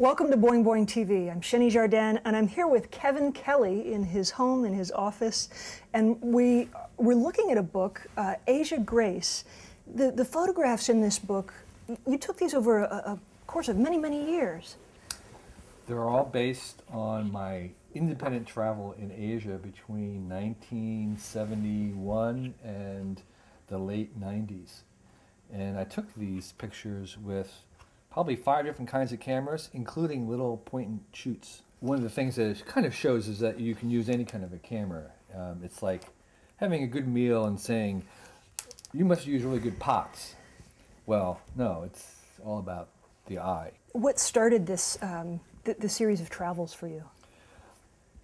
Welcome to Boing Boing TV. I'm Xeni Jardin, and I'm here with Kevin Kelly in his home, in his office, and we're looking at a book, Asia Grace. The photographs in this book, you took these over a course of many, many years. They're all based on my independent travel in Asia between 1971 and the late 90s. And I took these pictures with probably 5 different kinds of cameras, including little point-and-shoots. One of the things that it kind of shows is that you can use any kind of a camera. It's like having a good meal and saying, you must use really good pots. Well, no, it's all about the eye. What started this the series of travels for you?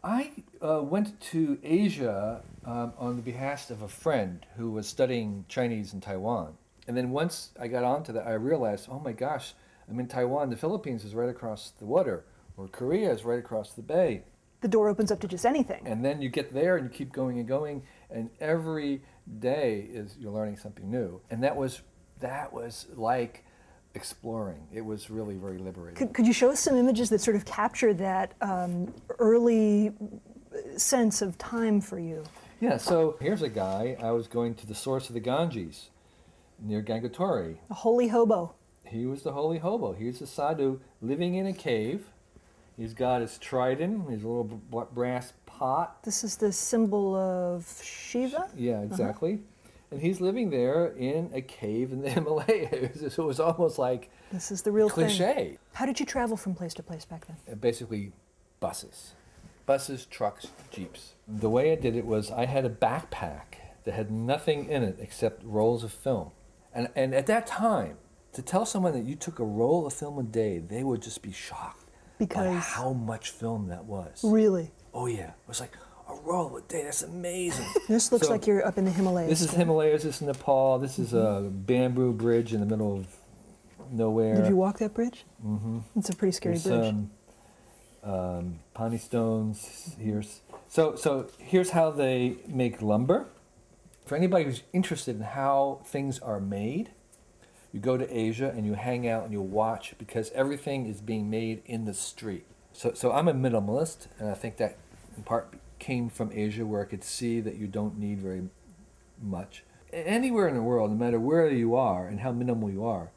I went to Asia on the behest of a friend who was studying Chinese in Taiwan. And then once I got onto that, I realized, oh my gosh, I'm in Taiwan, the Philippines is right across the water, or Korea is right across the bay. The door opens up to just anything. And then you get there and you keep going and going, and every day you're learning something new. And that was like exploring. It was really very liberating. Could you show us some images that sort of capture that early sense of time for you? Yeah, so here's a guy. I was going to the source of the Ganges near Gangotri. A holy hobo. He was the holy hobo. He was a sadhu living in a cave. He's got his trident, his little brass pot. This is the symbol of Shiva? Yeah, exactly. And he's living there in a cave in the Himalayas. So it was almost like this is the real cliche. Thing. How did you travel from place to place back then? Basically buses. Buses, trucks, jeeps. The way I did it was I had a backpack that had nothing in it except rolls of film. And at that time, to tell someone that you took a roll of film a day, they would just be shocked by how much film that was. Really? Oh yeah, it was like a roll a day, that's amazing. This looks like you're up in the Himalayas. This is Himalayas, this is Nepal, this is a bamboo bridge in the middle of nowhere. Did you walk that bridge? Mm-hmm. It's a pretty scary bridge. Pani stones, here's, so here's how they make lumber. For anybody who's interested in how things are made, you go to Asia and you hang out and you watch because everything is being made in the street. So I'm a minimalist, and I think that in part came from Asia where I could see that you don't need very much. Anywhere in the world, no matter where you are and how minimal you are,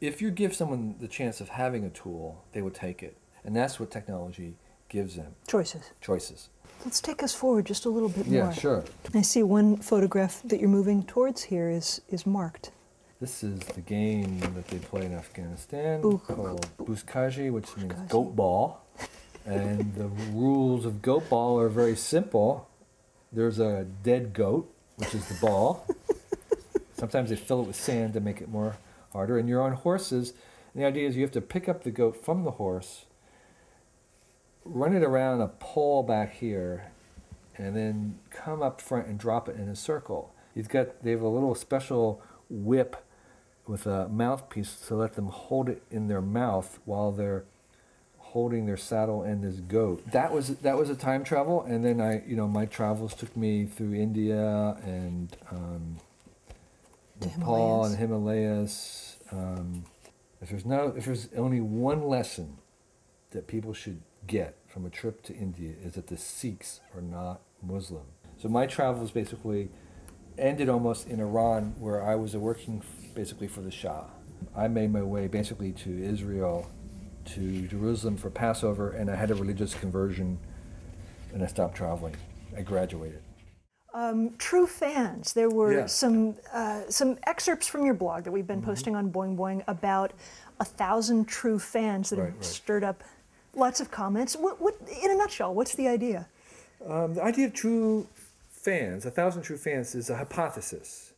if you give someone the chance of having a tool, they will take it. And that's what technology gives them. Choices. Choices. Let's take us forward just a little bit more. Yeah, sure. I see one photograph that you're moving towards here is marked. This is the game that they play in Afghanistan called Buzkashi, which means goat ball. And the rules of goat ball are very simple. There's a dead goat, which is the ball. Sometimes they fill it with sand to make it more harder. And you're on horses. And the idea is you have to pick up the goat from the horse, run it around a pole back here, and then come up front and drop it in a circle. They have a little special whip with a mouthpiece to let them hold it in their mouth while they're holding their saddle and this goat. That was a time travel, and then my travels took me through India and Nepal and Himalayas. If there's only one lesson that people should get from a trip to India is that the Sikhs are not Muslim. So my travels basically ended almost in Iran, where I was working basically for the Shah. I made my way basically to Israel, to Jerusalem for Passover, and I had a religious conversion, and I stopped traveling. I graduated. True fans. There were some excerpts from your blog that we've been posting on Boing Boing about 1,000 true fans that have stirred up lots of comments. What, in a nutshell, what's the idea? The idea of true fans, 1,000 true fans, is a hypothesis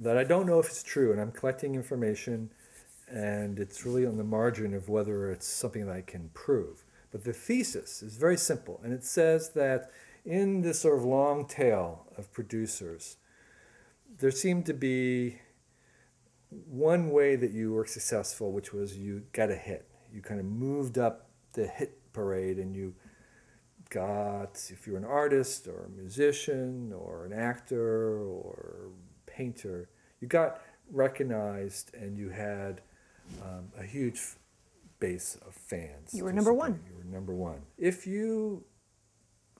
that I don't know if it's true, and I'm collecting information, and it's really on the margin of whether it's something that I can prove. But the thesis is very simple, and it says that in this sort of long tail of producers, there seemed to be one way that you were successful, which was you got a hit. You kind of moved up the hit parade, and you got, if you're an artist or a musician or an actor or painter, you got recognized, and you had a huge base of fans. You were number one. You were number one. If you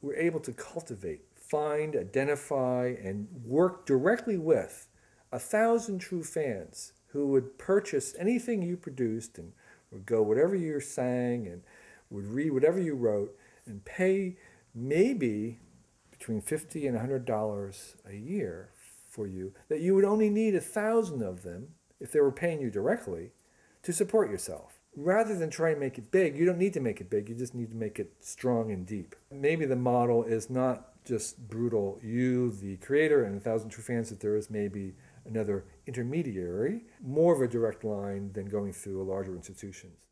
were able to cultivate, find, identify, and work directly with 1,000 true fans who would purchase anything you produced and would go whatever you sang and would read whatever you wrote and pay maybe between $50 and $100 a year for you, that you would only need 1,000 of them, if they were paying you directly, to support yourself. Rather than try and make it big, you don't need to make it big, you just need to make it strong and deep. Maybe the model is not just brutal, you, the creator, and 1,000 true fans, that there is maybe another intermediary, more of a direct line than going through larger institutions.